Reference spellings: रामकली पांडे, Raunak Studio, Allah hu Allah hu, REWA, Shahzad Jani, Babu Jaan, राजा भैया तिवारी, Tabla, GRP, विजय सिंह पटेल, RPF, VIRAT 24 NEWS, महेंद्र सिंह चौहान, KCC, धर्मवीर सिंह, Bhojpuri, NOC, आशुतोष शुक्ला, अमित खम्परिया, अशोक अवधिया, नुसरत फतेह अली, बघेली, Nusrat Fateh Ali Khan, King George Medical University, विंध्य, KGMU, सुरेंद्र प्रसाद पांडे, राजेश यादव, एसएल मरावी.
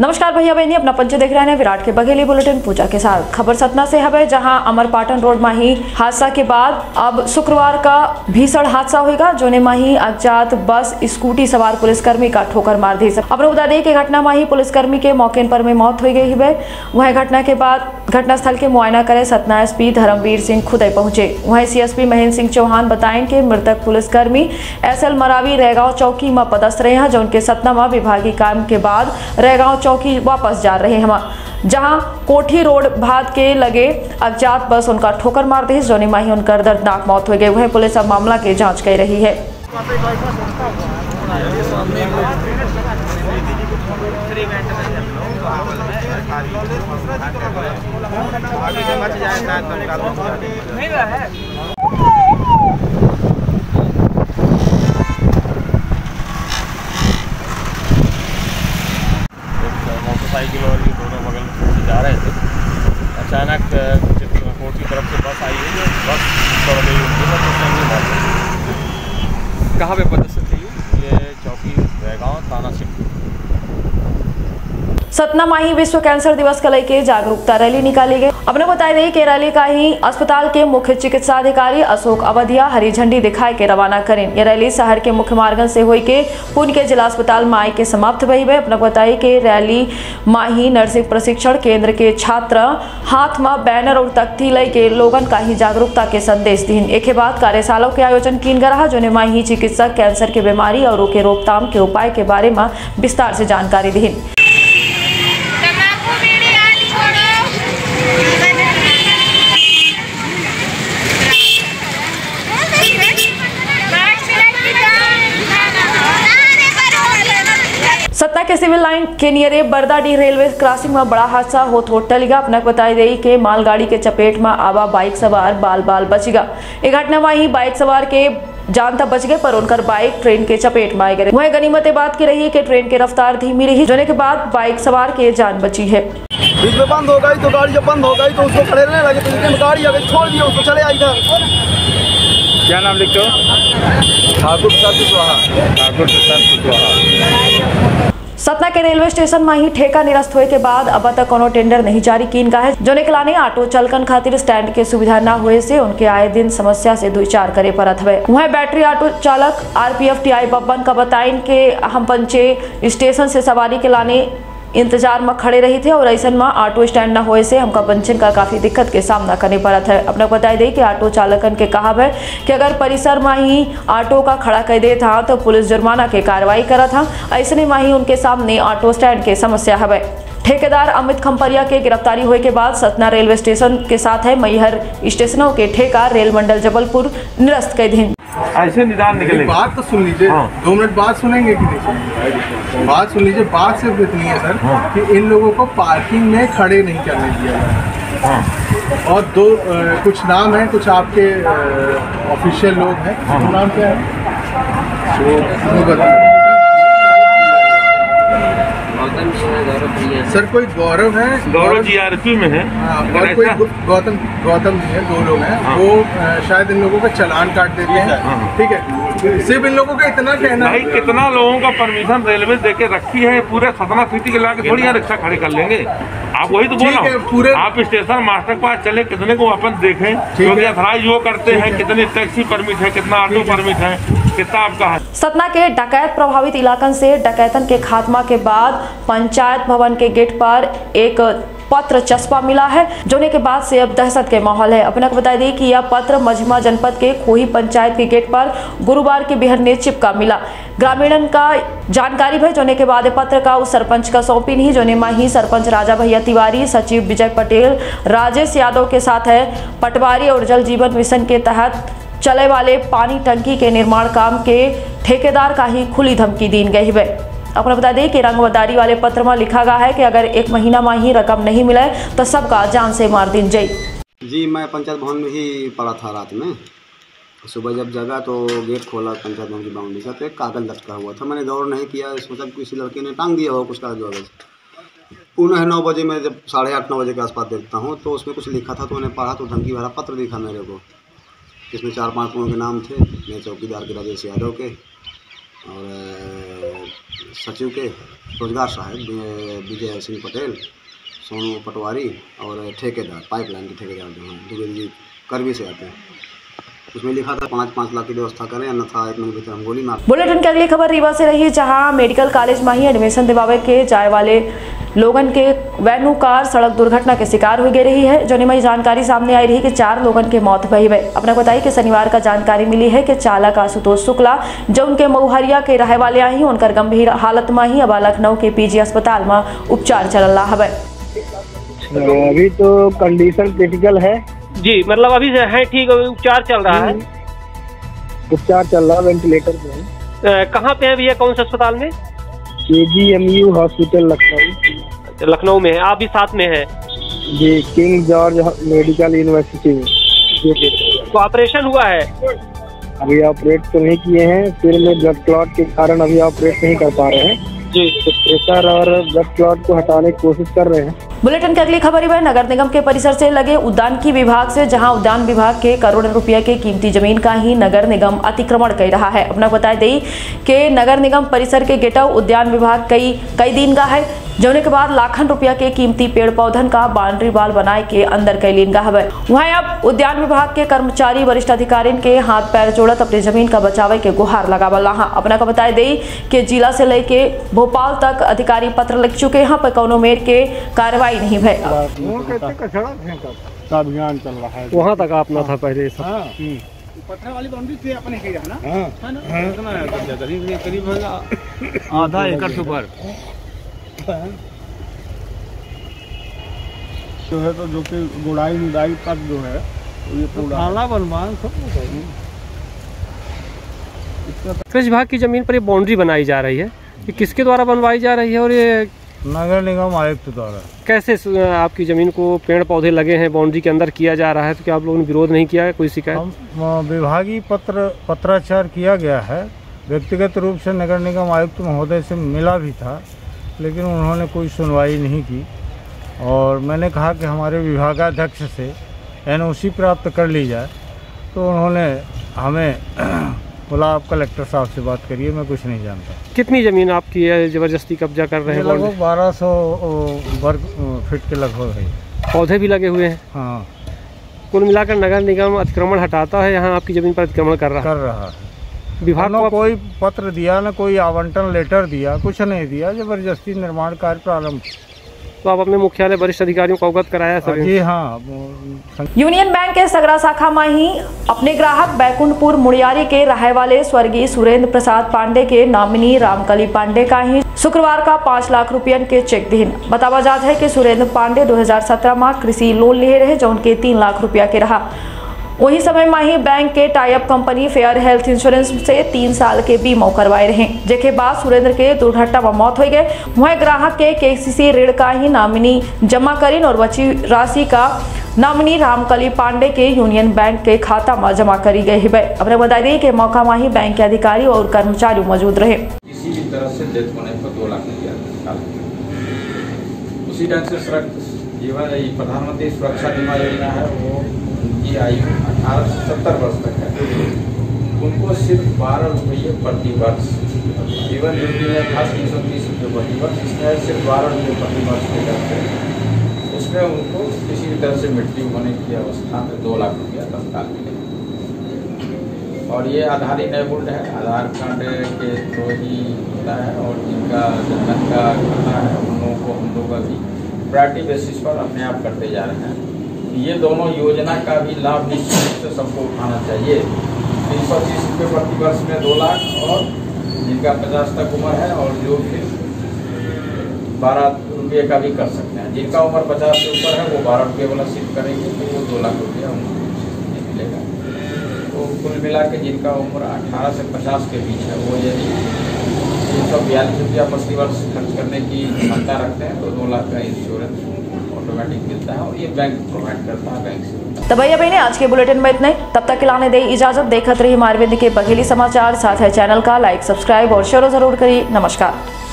नमस्कार भैया बहनी, अपना पंच देख रहे हैं विराट के बघेली बुलेटिन पूजा के साथ। खबर सतना से है जहां अमरपाटन रोड में ही हादसा के बाद अब शुक्रवार का भीषण हादसा होगा, जोने में ही अज्ञात बस स्कूटी सवार पुलिसकर्मी का ठोकर मार दी। अपने बता दें कि घटना में ही पुलिसकर्मी के मौके पर में मौत हो गई है। वहीं घटना के बाद घटनास्थल के मुआयना करे सतना एसपी धर्मवीर सिंह खुदे पहुंचे। वहीं सीएसपी महेंद्र सिंह चौहान बताएं कि मृतक पुलिसकर्मी एसएल मरावी रैगांव चौकी में पदस्थ रहे हैं, जो उनके सतना में विभागीय काम के बाद रैगांव चौकी वापस जा रहे हैं, जहां कोठी रोड भाद के लगे अज्ञात बस उनका ठोकर मार दी, जोनी में ही उनका दर्दनाक मौत हो गई। वहीं पुलिस अब मामला की जांच कर रही है। साइकिल और ये दोनों बगल से जा रहे थे, अचानक कोर्ट की तरफ से बस आई है, जो बस दौड़ गई उनकी, बस उस टाइम मौत हो गई। कहाँ पे पदस्थ थी? ये चौकी रैगांव थाना सिंह। सतना में ही विश्व कैंसर दिवस को लेकर जागरूकता रैली निकाली गई। अपने बताया गई कि रैली का ही अस्पताल के मुख्य चिकित्सा अधिकारी अशोक अवधिया हरी झंडी दिखाई के रवाना करें। यह रैली शहर के मुख्य मार्गन से हुई के पुन के जिला अस्पताल में आई के समाप्त हुई है। अपने बताया कि रैली में ही नर्सिंग प्रशिक्षण केंद्र के छात्र हाथ में बैनर और तख्ती ले के लोगन का ही जागरूकता के संदेश दीन। एक बाद कार्यशालाओं के आयोजन किन गया, जोने में ही चिकित्सक कैंसर के बीमारी और रोके रोकथाम के उपाय के बारे में विस्तार से जानकारी दीन। सतना के सिविल लाइन के नियरे बरदाडीह रेलवे क्रॉसिंग में बड़ा हादसा होठ टलिगा। अपना बताई गई कि मालगाड़ी के चपेट में आवा बाइक सवार बाल बाल बचेगा। एक घटना में ही बाइक सवार के जानता बच गए, पर उनका बाइक ट्रेन के चपेट में आ गई। वहीं गनीमत बात की रही कि ट्रेन की रफ्तार धीमी रही, जाने के बाद बाइक सवार के जान बची है। बीच में बंद हो गई तो गाड़ी जब बंद हो गई तो उसको खड़े रहने लगे, तो गाड़ी आ गई छोड़ दिया, उसको चले आई था। क्या नाम लिखते हो? ठाकुर ठाकुर। सतना के रेलवे स्टेशन में ही ठेका निरस्त होने के बाद अब तक कोनो टेंडर नहीं जारी किन का है, जोने के लाने ऑटो चलकन खातिर स्टैंड के सुविधा न होए से उनके आए दिन समस्या से दो चार करे परत है। वहीं बैटरी ऑटो चालक RPF TI बब्बन का बताइन के हम पंचे स्टेशन से सवारी के लाने इंतजार में खड़े रही थे और ऐसा में ऑटो स्टैंड न होए से हमका पंचन का काफी दिक्कत के सामना करने पड़ा था। अपना बताई दी कि ऑटो चालकन के कहा है कि अगर परिसर में ही ऑटो का खड़ा कर दे था तो पुलिस जुर्माना के कार्रवाई करा था, ऐसे में ही उनके सामने ऑटो स्टैंड के समस्या है। ठेकेदार अमित खम्परिया के गिरफ्तारी होने के बाद सतना रेलवे स्टेशन के साथ है मैहर स्टेशनों के ठेका रेल मंडल जबलपुर निरस्त कर दें। ऐसे निदान निकले, बात तो सुन लीजिए। हाँ। 2 मिनट बात सुनेंगे कि देखिए बात सुन लीजिए। बात सिर्फ इतनी है सर। हाँ। कि इन लोगों को पार्किंग में खड़े नहीं करने दिया। हाँ। और दो कुछ नाम है, कुछ आपके ऑफिशियल लोग हैं। हाँ। तो नाम क्या है सर? कोई गौरव है, गौरव GRP में है। और कोई गौतम जी है, 2 लोग हैं। हाँ। वो शायद इन लोगों का चालान काट दे रही है। हाँ। ठीक है, सिर्फ इन लोगों का इतना कहना है। कितना लोगों का परमिशन रेलवे दे के रखी है, पूरे सतना सिटी के लाके थोड़ी यहाँ रिक्शा खड़े कर लेंगे। आप वही तो बोला पूरे आप स्टेशन मास्टर के पास चले, कितने को अपन देखें, क्योंकि अथराइज वो करते हैं, कितने टैक्सी परमिट है, कितना ऑटो परमिट है, कितना आपका है। सतना के डकैत प्रभावित इलाकन से डकैतन के खात्मा के बाद पंचायत भवन के गेट पर एक पत्र चस्पा मिला है, जोने के बाद से अब दहशत के माहौल है। अपने को बता दी कि यह पत्र मझमा जनपद के खोही पंचायत के गेट पर गुरुवार के बिहर ने चिपका मिला। ग्रामीणन का जानकारी है, जोने के बाद पत्र का उस सरपंच का सौंपी नहीं, जोने में ही सरपंच राजा भैया तिवारी, सचिव विजय पटेल, राजेश यादव के साथ है पटवारी और जल जीवन मिशन के तहत चले वाले पानी टंकी के निर्माण काम के ठेकेदार का ही खुली धमकी दी गई है। अपना बता दें कि रंगवदारी वाले पत्र में लिखा गया है कि अगर 1 महीना में ही रकम नहीं मिले तो सबका जान से मार दी जाए। जी, मैं पंचायत भवन में ही पड़ा था रात में। सुबह जब जगा तो गेट खोला पंचायत भवन की बाउंड्री से, तो एक कागज लटका हुआ था। मैंने गौर नहीं किया, सोचा किसी लड़के ने टांग दिया हो कुछ कागज। पुनः 9 बजे मैं जब 8:30-9 बजे के आसपास देखता हूँ तो उसमें कुछ लिखा था, तो मैंने पढ़ा तो धमकी भरा पत्र दिखा मेरे को। इसमें 4-5 लोगों के नाम थे, मेरे चौकीदार के, राजेश यादव के, और सचिव के रोजगार सहायक विजय सिंह पटेल, सोनू पटवारी और ठेकेदार, पाइपलाइन के ठेकेदार जो हैं दुबे जी करवी से आते हैं। उसमें लिखा था 5-5 लाख की व्यवस्था करें अन्यथा 1 महीने के भीतर हम गोली मार। बुलेटिन के अगली खबर रीवा से रही, जहां मेडिकल कॉलेज में ही एडमिशन दिवावे के जाए वाले लोगन के वैन कार सड़क दुर्घटना के शिकार हो गई रही है। जो निमई जानकारी सामने आई रही कि 4 लोगन के मौत भई है। अपना बताइए कि शनिवार का जानकारी मिली है कि चालक आशुतोष शुक्ला जो उनके मऊहरिया के रहे वाले आई उनकर गंभीर हालत में ही अब लखनऊ के पीजी अस्पताल में उपचार चल रहा है। अभी तो कंडीशन क्रिटिकल है जी, मतलब अभी है ठीक, उपचार चल रहा है, उपचार चल रहा है, वेंटिलेटर पे है। कहाँ पे है भैया, कौन से अस्पताल में? KGMU hospital Lucknow. लखनऊ में है, आप भी साथ में हैं जी? किंग जॉर्ज मेडिकल यूनिवर्सिटी में। तो ऑपरेशन हुआ है? अभी ऑपरेट तो नहीं किए हैं, सिर में ब्लड क्लॉट के कारण अभी ऑपरेट नहीं कर पा रहे हैं जी, प्रेशर और ब्लड क्लॉट को हटाने की कोशिश कर रहे हैं। बुलेटिन की अगली खबर है नगर निगम के परिसर से लगे उद्यान की विभाग से, जहां उद्यान विभाग के करोड़ों रुपये के कीमती जमीन का ही नगर निगम अतिक्रमण कर रहा है। अपना बता दें कि नगर निगम परिसर के गेटअप उद्यान विभाग कई दिन का है, जोने के बाद लाखन रुपया के कीमती पेड़ पौधन का बाउंड्री वाल बनाए के अंदर कई लीन का है। वहीं अब उद्यान विभाग के कर्मचारी वरिष्ठ अधिकारी के हाथ पैर जोड़त अपने जमीन का बचावे के गुहार लगावल रहा। अपना का बताए दें कि जिला से लेके भोपाल तक अधिकारी पत्र लिख चुके हैं पर कौनो मेर के कार्रवाई नहीं भय। अभियान चल रहा है, वहाँ तक अपना था पहले पत्थर वाली बाउंड्री थी अपने की, है करीब आधा एकड़ से ऊपर जो है, तो जो कि गुड़ाई उड़ाई तक जो है ये पुराना बनवान सब कुछ। विभाग की जमीन पर ये बाउंड्री बनाई जा रही है, ये किसके द्वारा बनवाई जा रही है? और ये नगर निगम आयुक्त द्वारा कैसे आपकी जमीन को पेड़ पौधे लगे हैं बाउंड्री के अंदर किया जा रहा है, तो क्या आप लोगों ने विरोध नहीं किया है? कोई शिकायत? विभागीय पत्राचार किया गया है, व्यक्तिगत रूप से नगर निगम आयुक्त महोदय से मिला भी था लेकिन उन्होंने कोई सुनवाई नहीं की। और मैंने कहा कि हमारे विभागाध्यक्ष से NOC प्राप्त कर ली जाए, तो उन्होंने हमें बोला आप कलेक्टर साहब से बात करिए, मैं कुछ नहीं जानता। कितनी ज़मीन आपकी है ज़बरदस्ती कब्जा कर रहे हैं? लगभग 1200 वर्ग फीट के लगभग है, पौधे भी लगे हुए हैं। हाँ, कुल मिलाकर नगर निगम अतिक्रमण हटाता है, यहाँ आपकी ज़मीन पर अतिक्रमण कर रहा है। विभाग को कोई पत्र दिया ना, कोई आवंटन लेटर दिया, कुछ नहीं दिया, जबरदस्ती निर्माण कार्य प्रारंभ। तो आप अपने मुख्यालय वरिष्ठ अधिकारियों को अवगत कराया सर? जी हाँ। यूनियन बैंक के सगरा शाखा में ही अपने ग्राहक बैकुंठपुर मुड़ियारी के रहे वाले स्वर्गीय सुरेंद्र प्रसाद पांडे के नामिनी रामकली पांडे का ही शुक्रवार का 5 लाख रुपयन के चेक दिन। बतावा जात है कि सुरेंद्र पांडे 2017 में कृषि लोन ले रहे जो उनके 3 लाख रुपया के रहा। वही समय में ही बैंक के type company fair health insurance से 3 साल के बीमा करवाए रहे, जेके बाद सुरेंद्र के दुर्घटना में मौत हो गए। वहीं ग्राहक के KCC ऋण का ही नामिनी जमा करीन और बची राशि का नामिनी रामकली पांडे के यूनियन बैंक के खाता में जमा करी गई है। अपने बता दें कि मौका में ही बैंक के अधिकारी और कर्मचारी मौजूद रहे। किसी भी तरह से डेथ होने पर 2 लाख उसी ढंग से प्रधानमंत्री सुरक्षा बीमा योजना है, वो उनकी आयु 18 से 70 वर्ष तक है, उनको सिर्फ 12 रुपये प्रति वर्ष जीवन ज्योति में खास 330 रुपये प्रति वर्ष, इसमें सिर्फ 12 रुपये प्रति वर्ष के करते हैं। उसमें उनको किसी भी तरह से मृत्यु होने की अवस्था में 2 लाख रुपया तत्काल मिलेगा। और ये आधार इनेबल्ड है, आधार कार्ड के थ्रू ही होता है, और जिनका जनधन का खाता है उन लोगों को हम लोग अभी प्रायोरिटी बेसिस पर अपने आप करते जा रहे हैं। ये दोनों योजना का भी लाभ निश्चित रूप से सबको उठाना चाहिए। 325 रुपये प्रति वर्ष में 2 लाख, और जिनका 50 तक उम्र है और जो फिर 12 रुपये का भी कर सकते हैं। जिनका उम्र 50 से ऊपर है वो 12 रुपये वाला शिफ्ट करेंगे तो वो 2 लाख रुपया उनको मिलेगा। तो कुल मिला के जिनका उम्र 18 से 50 के बीच है वो यदि 342 रुपया प्रति वर्ष खर्च करने की क्षमता रखते हैं तो 2 लाख का इंश्योरेंस मिलता है और ये बैंक प्रोवाइड करता है बैंक से। तो भैया बहने आज के बुलेटिन में इतना ही, तब तक के लाने दे इजाजत। देखते रहिए हमारे विंध्य के बघेली समाचार, साथ है चैनल का लाइक सब्सक्राइब और शेयर जरूर करिए। नमस्कार।